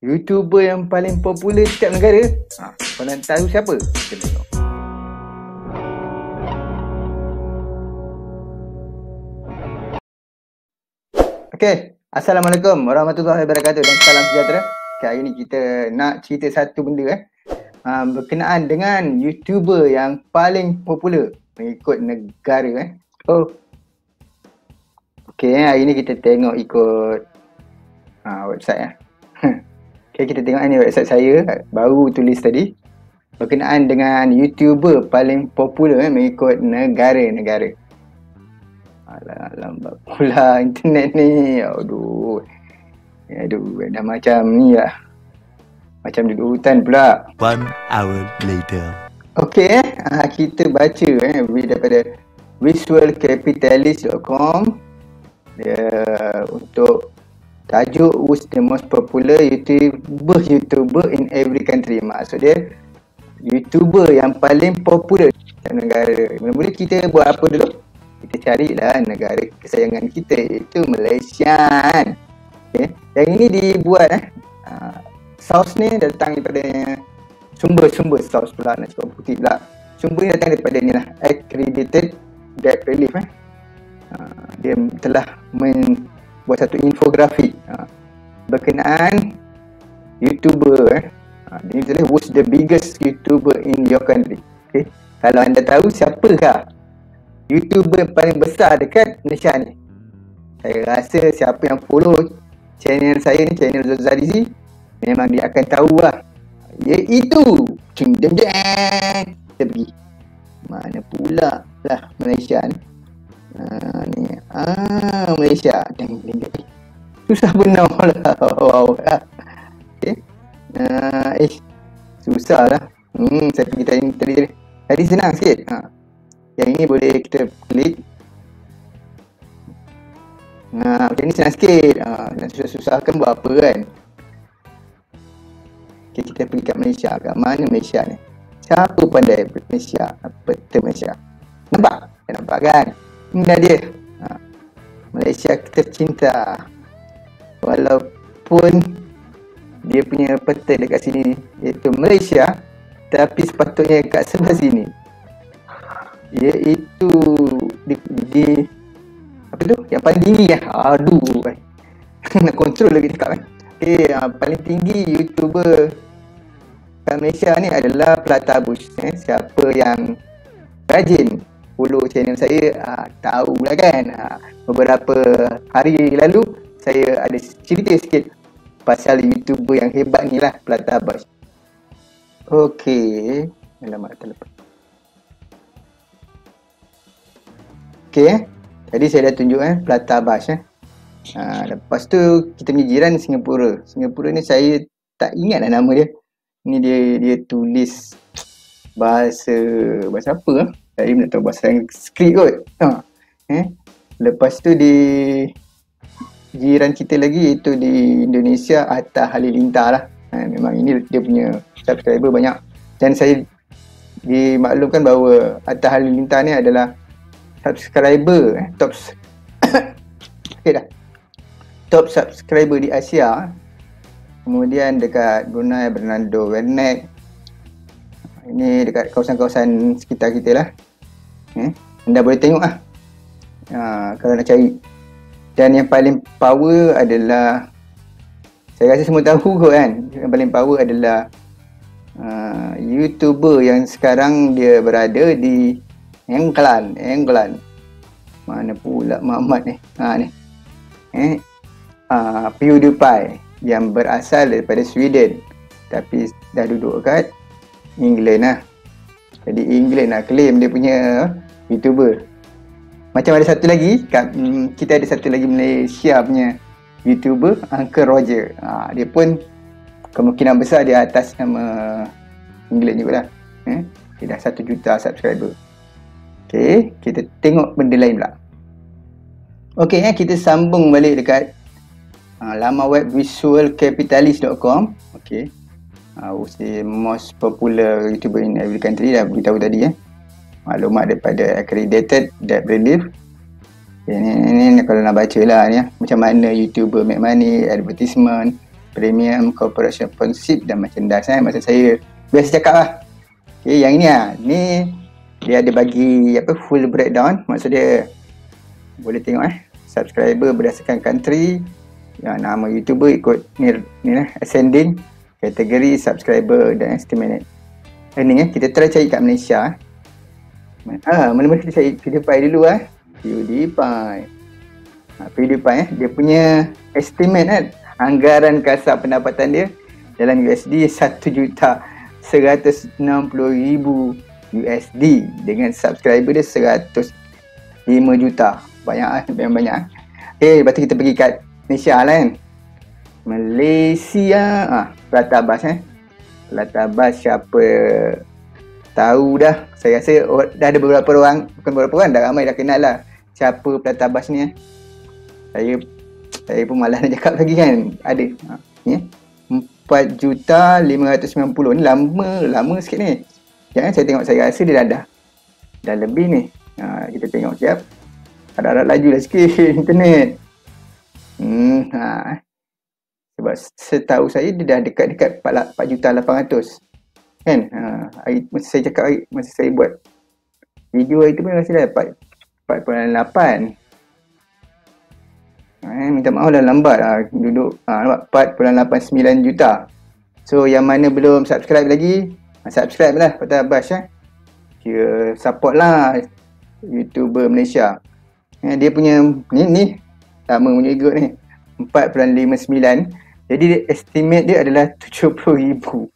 YouTuber yang paling popular setiap negara. Ha, kau nak tahu siapa? Kita tengok. Okay, Assalamualaikum warahmatullahi wabarakatuh dan salam sejahtera. Okay, hari ni kita nak cerita satu benda berkenaan dengan YouTuber yang paling popular mengikut negara Okay, hari ni kita tengok ikut website Okay, kita tengok ni website saya baru tulis tadi berkenaan dengan YouTuber paling popular mengikut negara-negara. Alah, lambat pula internet ni. Aduh, dah macam ni lah. Macam duduk hutan pula. 1 hour later. Okay, kita baca daripada visualcapitalist.com. Untuk tajuk who's the most popular YouTuber in every country. Maksud dia YouTuber yang paling popular dalam negara. Mula-mula kita buat apa dulu? Kita carilah negara kesayangan kita, iaitu Malaysia kan. Okay. Yang ini dibuat saus ni datang daripada sumber-sumber saus pula, nak cakap putih pula. Sumber ni datang daripada ni lah, Accredited Debt Relief Dia telah membuat satu infografik berkenaan YouTuber dia tulis who's the biggest YouTuber in your country. Okay. Kalau anda tahu siapakah YouTuber yang paling besar dekat Malaysia ni, saya rasa siapa yang follow channel saya ni, channel Zoolzarizi, memang dia akan tahu lah, iaitu Cindedang. Kita pergi mana pula lah Malaysia ni. Malaysia susah benar lah. Okay. Susah lah. Saya pergi tadi senang sikit. Yang ini boleh kita klik. Macam ni senang sikit. Nak susah-susahkan buat apa kan. Okay, kita pergi kat Malaysia. Kat mana Malaysia ni? Siapa pandai Malaysia? Peta Malaysia. Nampak? Dah nampak kan? Ini dah dia. Malaysia tercinta. Walaupun dia punya peta dekat sini, iaitu Malaysia, tapi sepatutnya kat sebelah sini, iaitu di apa tu yang paling tinggi lah. Aduh, nak kontrol lagi cakap kan. Okay, paling tinggi YouTuber kat Malaysia ni adalah Platibus. Siapa yang rajin follow channel saya tahu lah kan. Beberapa hari lalu saya ada cerita sikit pasal YouTuber yang hebat ni lah, Platibus. Okay, alamat terlepas. Okay, tadi saya dah tunjuk PlataBush lepas tu kita punya jiran Singapura ni saya tak ingat lah nama dia. Ni dia tulis bahasa apa lah, saya nak tahu bahasa skrip kot. Lepas tu di jiran kita lagi, iaitu di Indonesia, Atta Halilintar lah. Memang ini dia punya subscriber banyak, dan saya dimaklumkan bahawa Atta Halilintar ni adalah subscriber top subscriber di Asia. Kemudian dekat Brunei, Bernardo Wernet. Ini dekat kawasan-kawasan sekitar kita lah. Anda boleh tengok lah kalau nak cari. Dan yang paling power adalah, saya rasa semua tahu kot kan, yang paling power adalah YouTuber yang sekarang dia berada di England. Mana pula Muhammad ni? PewDiePie yang berasal daripada Sweden tapi dah duduk kat England lah. Jadi England nak claim dia punya YouTuber. Macam ada satu lagi kat, kita ada satu lagi Malaysia punya YouTuber, Uncle Roger. Dia pun kemungkinan besar dia atas nama England jugalah. Dia dah 1 juta subscriber. Okay, kita tengok benda lain pula. Okay, kita sambung balik dekat laman web visualcapitalist.com. Okay, who's the most popular YouTuber in every country, dah beritahu tadi maklumat daripada Accredited Debt Relief. Okay, ni kalau nak baca lah ni, macam mana YouTuber make money, advertisement, Premium Corporation Partnership dan Merchandise. Maksud saya biasa cakap lah. Okay, yang ini lah, ni dia ada bagi apa full breakdown. Maksud dia boleh tengok subscriber berdasarkan country, yang nama YouTuber ikut ni lah, ascending, kategori subscriber dan estimate earning. Kita try cari kat Malaysia. Mula-mula kita cari PewDiePie dulu lah. PewDiePie dia punya estimate anggaran kasar pendapatan dia dalam USD $1,160,000 dengan subscriber dia 105 juta. Banyak. Okay, lepas tu kita pergi kat Malaysia lah Malaysia, PlataBush PlataBush siapa tahu dah. Saya rasa dah ada beberapa orang, bukan beberapa orang, dah ramai dah kenal lah siapa PlataBush ni. Saya pun malas nak cakap lagi kan. Ada ni 4,590,000 ni lama sikit ni. Jangan saya tengok, saya rasa dia dah lebih ni. Kita tengok siap. Harap-harap lajulah sikit internet. Sebab setahu saya dia dah dekat 4,800,000 kan. Masa saya cakap, masa saya buat video itu pun rasa dah 4.8. Minta maaf lah lambat duduk. Nampak 4.89 juta. So yang mana belum subscribe lagi, subscribe lah PlataBush. Kira support lah YouTuber Malaysia. Dia punya ni lama punya ikut ni 4.59. Jadi estimate dia adalah 70,000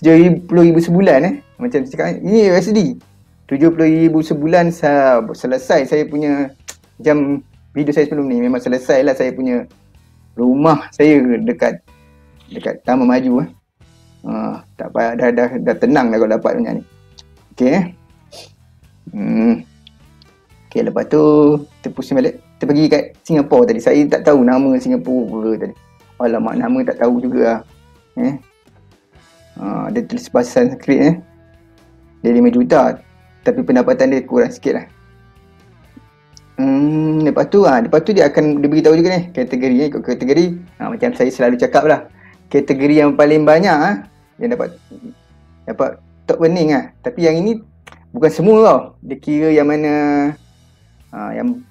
70,000 sebulan. Macam saya cakap ini USD 70,000 sebulan. Selesai saya punya, macam video saya sebelum ni, memang selesai lah saya punya rumah saya dekat Taman Maju. Tak payah, dah tenang dah kalau dapat punya ni. Okay. Okay, lepas tu kita pusing balik. Kita pergi kat Singapura tadi. Saya tak tahu nama Singapura tadi. Alamak, nama tak tahu juga lah. Dia tulis bahasa Sanskrit Dia 5 juta tapi pendapatan dia kurang sikit lah. Lepas tu dia akan diberitahu juga ni kategorinya, ikut kategori. Macam saya selalu cakap lah, kategori yang paling banyak yang dapat top earning Tapi yang ini bukan semua tau. Dia kira yang mana yang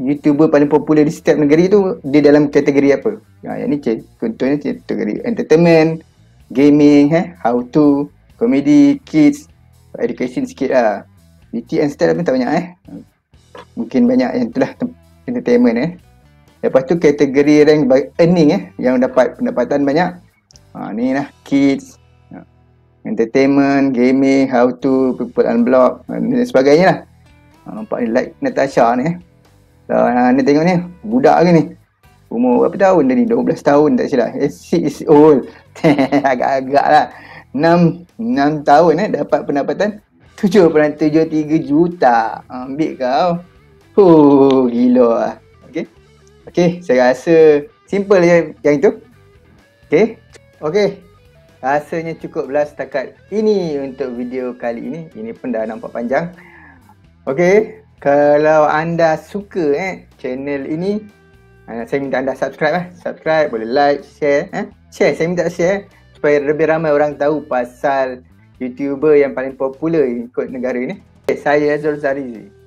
YouTuber paling popular di setiap negeri tu dia dalam kategori apa. Yang ni contohnya kategori entertainment, gaming, how to, comedy, kids, education sikit lah. Beauty and style pun tak banyak mungkin banyak yang itulah entertainment Lepas tu kategori rank by earning yang dapat pendapatan banyak. Ni lah kids, entertainment, gaming, how to, people unblock dan sebagainya lah. Nampak ni like Natasha ni ni tengok ni budak ke ni, umur berapa tahun dia ni, 12 tahun tak silap. She's old agak-agak lah 6 tahun dapat pendapatan 7.73 juta. Ambil kau. Gila lah. Okay, saya rasa simple je yang itu. Okay, rasanya cukup belas setakat ini untuk video kali ini. Ini pun dah nampak panjang. Okay, kalau anda suka channel ini, saya minta anda subscribe Subscribe, boleh like, share Share, saya minta share supaya lebih ramai orang tahu pasal YouTuber yang paling popular ikut negara ini. Saya Zoolzarizi.